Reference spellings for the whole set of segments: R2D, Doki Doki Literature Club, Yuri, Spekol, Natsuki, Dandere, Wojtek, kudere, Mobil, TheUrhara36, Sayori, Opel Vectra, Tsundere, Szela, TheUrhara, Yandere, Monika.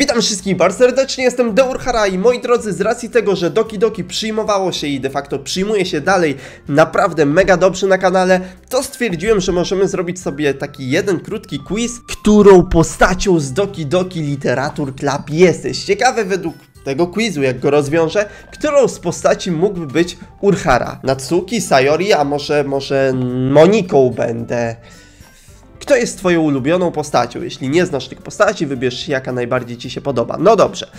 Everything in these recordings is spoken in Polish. Witam wszystkich bardzo serdecznie, jestem TheUrhara i moi drodzy, z racji tego, że Doki Doki przyjmowało się i de facto przyjmuje się dalej naprawdę mega dobrze na kanale, to stwierdziłem, że możemy zrobić sobie taki jeden krótki quiz, którą postacią z Doki Doki Literature Club jesteś. Ciekawe według tego quizu, jak go rozwiążę, którą z postaci mógłby być Urhara? Natsuki, Sayori, a może Moniką będę. Kto jest twoją ulubioną postacią? Jeśli nie znasz tych postaci, wybierz, jaka najbardziej ci się podoba. No dobrze.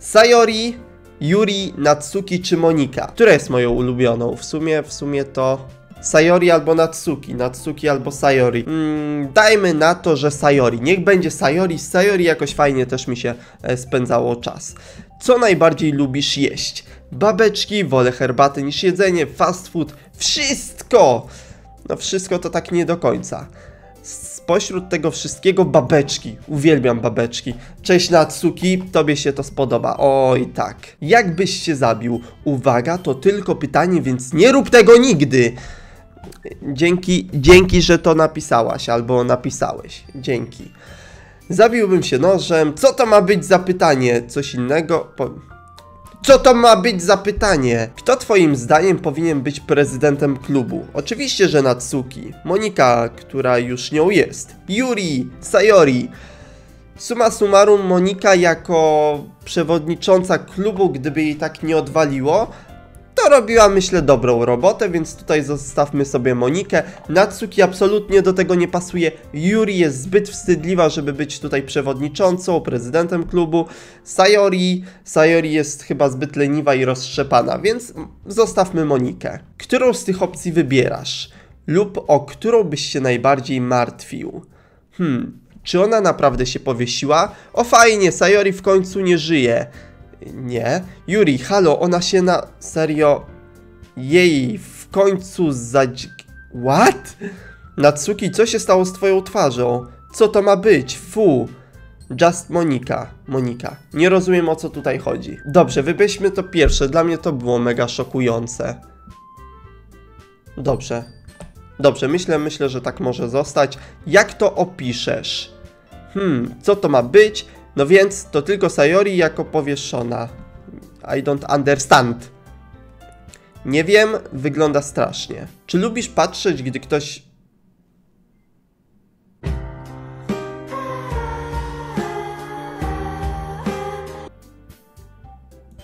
Sayori, Yuri, Natsuki czy Monika? Która jest moją ulubioną? W sumie to Sayori albo Natsuki. Natsuki albo Sayori. Dajmy na to, że Sayori. Niech będzie Sayori. Z Sayori jakoś fajnie też mi się spędzało czas. Co najbardziej lubisz jeść? Babeczki, wolę herbaty niż jedzenie, fast food, wszystko! No wszystko to tak nie do końca. Spośród tego wszystkiego babeczki. Uwielbiam babeczki. Cześć Natsuki, tobie się to spodoba. Oj tak. Jak byś się zabił? Uwaga, to tylko pytanie, więc nie rób tego nigdy. Dzięki, że to napisałaś albo napisałeś. Dzięki. Zabiłbym się nożem. Co to ma być za pytanie? Coś innego? Co to ma być za pytanie? Kto twoim zdaniem powinien być prezydentem klubu? Oczywiście, że Natsuki. Monika, która już nią jest. Yuri, Sayori. Summa summarum, Monika jako przewodnicząca klubu, gdyby jej tak nie odwaliło, to robiła, myślę, dobrą robotę, więc tutaj zostawmy sobie Monikę. Natsuki absolutnie do tego nie pasuje. Yuri jest zbyt wstydliwa, żeby być tutaj przewodniczącą, prezydentem klubu. Sayori jest chyba zbyt leniwa i rozszczepana, więc zostawmy Monikę. Którą z tych opcji wybierasz? Lub o którą byś się najbardziej martwił? Czy ona naprawdę się powiesiła? O fajnie, Sayori w końcu nie żyje. Nie. Yuri, halo, ona się na... Serio... Jej w końcu What? Natsuki, co się stało z twoją twarzą? Co to ma być? Fu. Just Monika. Monika. Nie rozumiem, o co tutaj chodzi. Dobrze, wybierzmy to pierwsze. Dla mnie to było mega szokujące. Dobrze. Dobrze, myślę, że tak może zostać. Jak to opiszesz? Co to ma być? No więc to tylko Sayori jako powieszona. I don't understand. Nie wiem, wygląda strasznie. Czy lubisz patrzeć, gdy ktoś...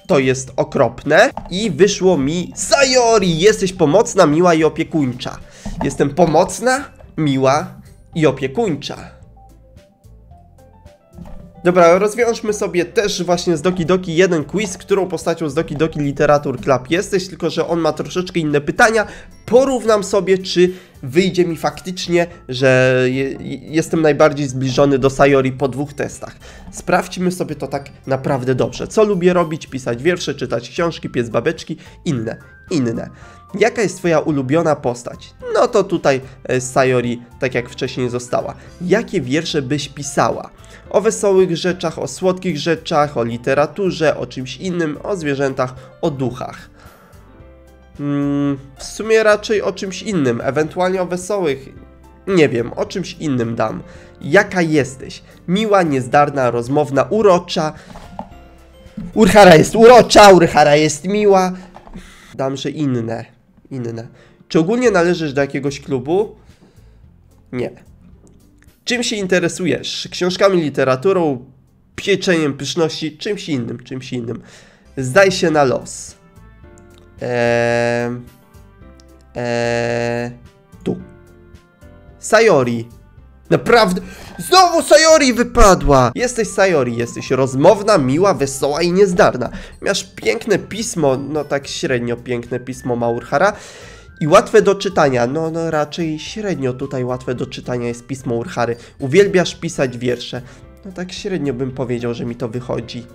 To jest okropne. I wyszło mi Sayori! Jesteś pomocna, miła i opiekuńcza. Jestem pomocna, miła i opiekuńcza. Dobra, rozwiążmy sobie też właśnie z Doki Doki jeden quiz, którą postacią z Doki Doki Literature Club jesteś, tylko że on ma troszeczkę inne pytania. Porównam sobie, czy wyjdzie mi faktycznie, że jestem najbardziej zbliżony do Sayori po dwóch testach. Sprawdźmy sobie to tak naprawdę dobrze. Co lubię robić? Pisać wiersze, czytać książki, piec babeczki, inne. Jaka jest twoja ulubiona postać? No to tutaj Sayori, tak jak wcześniej została. Jakie wiersze byś pisała? O wesołych rzeczach, o słodkich rzeczach, o literaturze, o czymś innym, o zwierzętach, o duchach. W sumie raczej o czymś innym, ewentualnie o wesołych. Nie wiem, o czymś innym dam. Jaka jesteś? Miła, niezdarna, rozmowna, urocza. Urhara jest urocza, Urhara jest miła. Dam, że inne. Czy ogólnie należysz do jakiegoś klubu? Nie. Czym się interesujesz? Książkami, literaturą, pieczeniem pyszności, czymś innym. Zdaj się na los. Tu. Sayori. Naprawdę? Znowu Sayori wypadła! Jesteś Sayori, jesteś rozmowna, miła, wesoła i niezdarna. Masz piękne pismo, no tak średnio piękne pismo ma Urhara. I łatwe do czytania, no raczej średnio tutaj łatwe do czytania jest pismo Urhary. Uwielbiasz pisać wiersze. No tak średnio bym powiedział, że mi to wychodzi.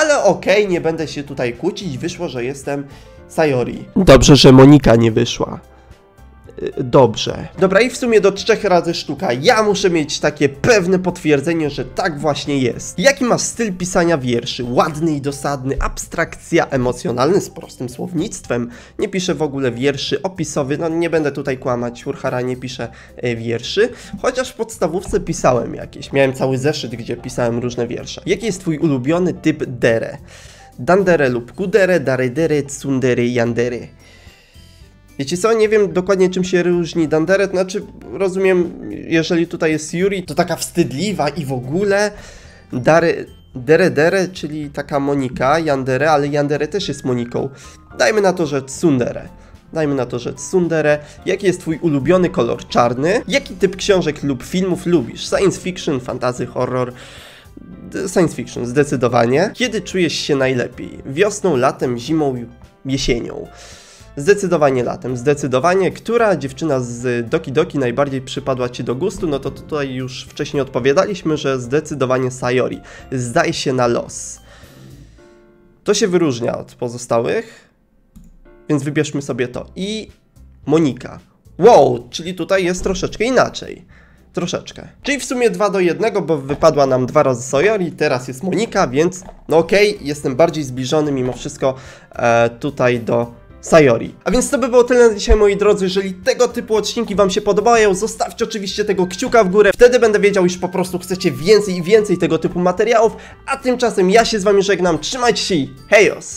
Ale okej, nie będę się tutaj kłócić, wyszło, że jestem Sayori. Dobrze, że Monika nie wyszła. dobrze. Dobra, i w sumie do 3 razy sztuka. Ja muszę mieć takie pewne potwierdzenie, że tak właśnie jest. Jaki masz styl pisania wierszy? Ładny i dosadny, abstrakcja, emocjonalny, z prostym słownictwem. Nie piszę w ogóle wierszy, opisowy, no nie będę tutaj kłamać, TheUrhara nie pisze wierszy. Chociaż w podstawówce pisałem jakieś, miałem cały zeszyt, gdzie pisałem różne wiersze. Jaki jest twój ulubiony typ dere? Dandere lub kudere, daredere, tsundere, yandere. Wiecie co, nie wiem dokładnie czym się różni Dandere, znaczy rozumiem, jeżeli tutaj jest Yuri, to taka wstydliwa i w ogóle. Dere, czyli taka Monika, Yandere, ale Yandere też jest Moniką. Dajmy na to, że Tsundere. Jaki jest twój ulubiony kolor? Czarny. Jaki typ książek lub filmów lubisz? Science fiction, fantasy, horror. Science fiction, zdecydowanie. Kiedy czujesz się najlepiej? Wiosną, latem, zimą, jesienią. Zdecydowanie latem, zdecydowanie. Która dziewczyna z Doki Doki najbardziej przypadła ci do gustu? No to tutaj już wcześniej odpowiadaliśmy, że zdecydowanie Sayori. Zdaj się na los. To się wyróżnia od pozostałych, więc wybierzmy sobie to. I Monika. Wow, czyli tutaj jest troszeczkę inaczej. Troszeczkę. Czyli w sumie 2:1, bo wypadła nam 2 razy Sayori, teraz jest Monika, więc no okej, jestem bardziej zbliżony mimo wszystko tutaj do Sayori. A więc to by było tyle na dzisiaj, moi drodzy. Jeżeli tego typu odcinki wam się podobają, zostawcie oczywiście tego kciuka w górę. Wtedy będę wiedział, iż po prostu chcecie więcej i więcej tego typu materiałów. A tymczasem ja się z wami żegnam. Trzymajcie się i hejos!